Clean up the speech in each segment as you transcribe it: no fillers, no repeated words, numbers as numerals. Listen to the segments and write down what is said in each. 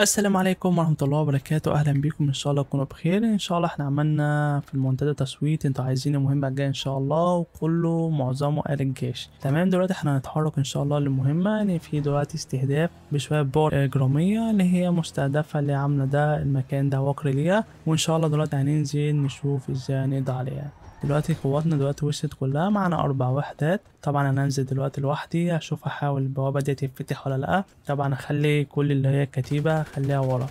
السلام عليكم ورحمة الله وبركاته. أهلا بكم، إن شاء الله تكونوا بخير. إن شاء الله إحنا عملنا في المنتدى تصويت أنتوا عايزين المهمة الجاية إن شاء الله، وكله معظمه قال جيش. تمام، دلوقتي إحنا هنتحرك إن شاء الله للمهمة. يعني في دلوقتي استهداف بشوية بار إجرامية اللي هي مستهدفة اللي عاملة ده المكان ده وقر ليها، وإن شاء الله دلوقتي هننزل نشوف إزاي نقضي عليها. دلوقتي قواتنا دلوقتي وصلت كلها، معانا 4 وحدات. طبعا انا هنزل دلوقتي لوحدي، اشوف احاول البوابه دي تتفتح ولا لا. طبعا اخلي كل اللي هي الكتيبه اخليها ورا،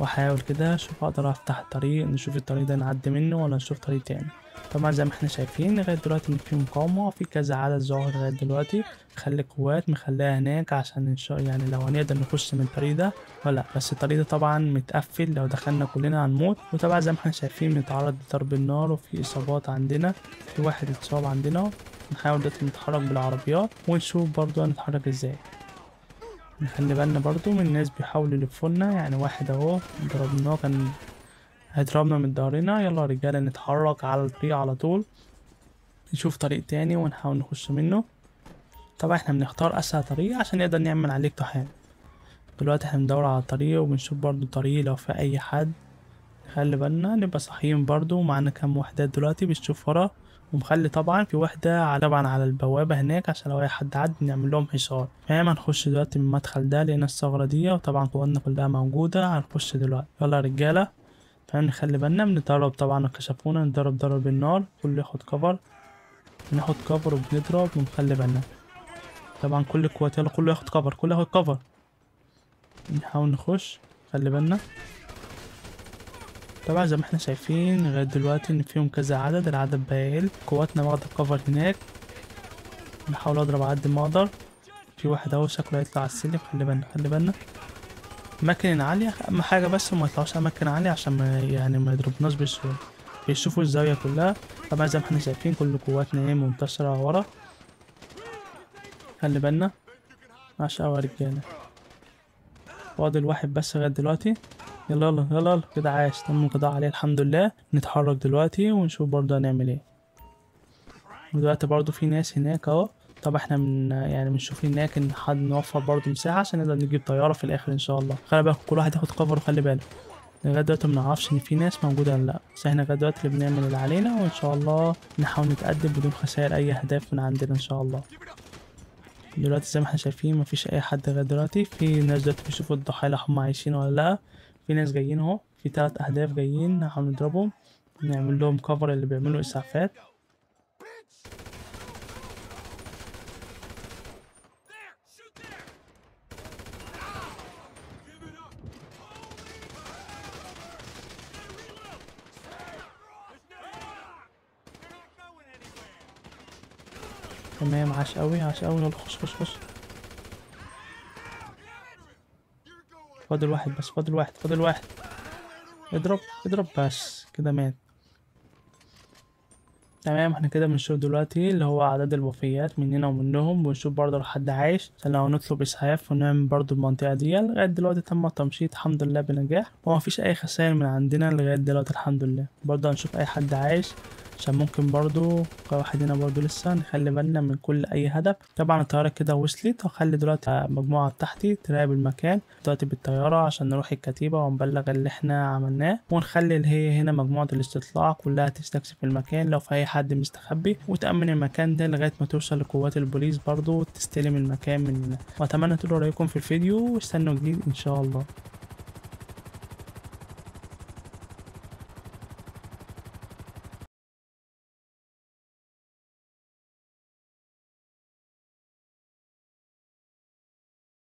واحاول كده اشوف اقدر افتح الطريق، نشوف الطريق ده نعدي منه ولا نشوف طريق تاني. طبعا زي ما احنا شايفين لغايه دلوقتي ان في مقاومه وفي كذا عدد ظاهر لغايه دلوقتي. خلي القوات مخليها هناك عشان ان شاء يعني لو هنقدر نخش من الطريق ده ولا، بس الطريق ده طبعا متقفل، لو دخلنا كلنا هنموت. وطبعا زي ما احنا شايفين بنتعرض لضرب النار وفي اصابات عندنا، في واحد اتصاب عندنا. نحاول دلوقتي نتحرك بالعربيات ونشوف برضو هنتحرك ازاي. نخلي بالنا برضو من الناس بيحاولوا يلفولنا، يعني واحد اهو ضربناه كان هيضربنا من ضهرنا. يلا يا رجاله نتحرك على الطريق على طول، نشوف طريق تاني ونحاول نخش منه. طبعا احنا بنختار اسهل طريق عشان نقدر نعمل عليه اقتحام. دلوقتي احنا بندور على الطريق وبنشوف برضو الطريق لو في اي حد. خلي بالنا نبقى صحيين برضو، معانا كام وحدات دلوقتي بنشوف ورا، ومخلي طبعا في وحده طبعا على البوابه هناك عشان لو اي حد عدى نعمل لهم حصار. فاهم، هنخش دلوقتي من المدخل ده لقينا الثغره دي، وطبعا قواتنا كلها موجوده. هنخش دلوقتي يلا يا رجاله. فاهم، نخلي بالنا بنضرب، طبعا كشفونا نضرب ضرب النار، كله ياخد كفر، بناخد كفر وبنضرب ونخلي بالنا. طبعا كل القوات يلا كله ياخد كفر، كله ياخد كفر، نحاول نخش. خلي بالنا طبعا زي ما احنا شايفين لغايه دلوقتي ان فيهم كذا عدد، العدد باقل، قواتنا واخده كفر هناك. بحاول اضرب على قد ما اقدر. في واحد اهو شكله هيطلع على السلم، خلي بالنا خلي بالنا. اماكن عاليه اهم حاجه، بس ما يطلعوش اماكن عاليه عشان ما يضربناش بسهوله. بيشوفوا الزاويه كلها. طبعا زي ما احنا شايفين كل قواتنا ايه منتشره ورا. خلي بالنا ماشي يا رجاله، فاضل واحد بس لغايه دلوقتي. يلا يلا يلا يلا كده، عاش، تم القضاء عليه الحمد لله. نتحرك دلوقتي ونشوف برضه هنعمل ايه. ودلوقتي برضه في ناس هناك اهو. طب احنا بنشوف هناك ان حد نوفر برضه مساحه عشان نقدر نجيب طياره في الاخر ان شاء الله. خلي بالك كل واحد ياخد كفر، وخلي بالك لغايه دلوقتي منعرفش ان في ناس موجوده ولا لا، بس احنا لغايه دلوقتي اللي بنعمل اللي علينا، وان شاء الله نحاول نتقدم بدون خسائر اي اهداف من عندنا ان شاء الله. دلوقتي زي ما احنا شايفين مفيش اي حد لغايه دلوقتي. في ناس دلوقتي بيشوفوا الضحايا هم عايشين ولا لا. في ناس جايين اهو، في 3 اهداف جايين، نحاول نضربهم نعمل لهم كفر اللي بيعملوا اسعافات. تمام، عاش قوي عاش قوي، يلا خش خش خش. فاضل واحد بس، فاضل واحد فاضل واحد، اضرب اضرب بس كده مات. تمام، احنا كده بنشوف دلوقتي اللي هو عدد الوفيات مننا ومنهم، ونشوف برضه لو حد عايش عشان لو نطلب اسعاف ونعمل برضه المنطقه دي. لغايه دلوقتي تم التمشيط الحمد لله بنجاح، ومفيش اي خسائر من عندنا لغايه دلوقتي الحمد لله. برضه هنشوف اي حد عايش عشان ممكن برضو واحد هنا برضو لسه. نخلي بالنا من كل اي هدف. طبعا الطياره كده وصلت، وخلي دلوقتي مجموعه تحتي تراقب المكان دلوقتي بالطياره عشان نروح الكتيبه ونبلغ اللي احنا عملناه، ونخلي اللي هي هنا مجموعه الاستطلاع كلها تستكشف المكان لو في اي حد مستخبي، وتامن المكان ده لغايه ما توصل لقوات البوليس برضو تستلم المكان مننا. واتمنى تقولوا رايكم في الفيديو، واستنوا جديد ان شاء الله.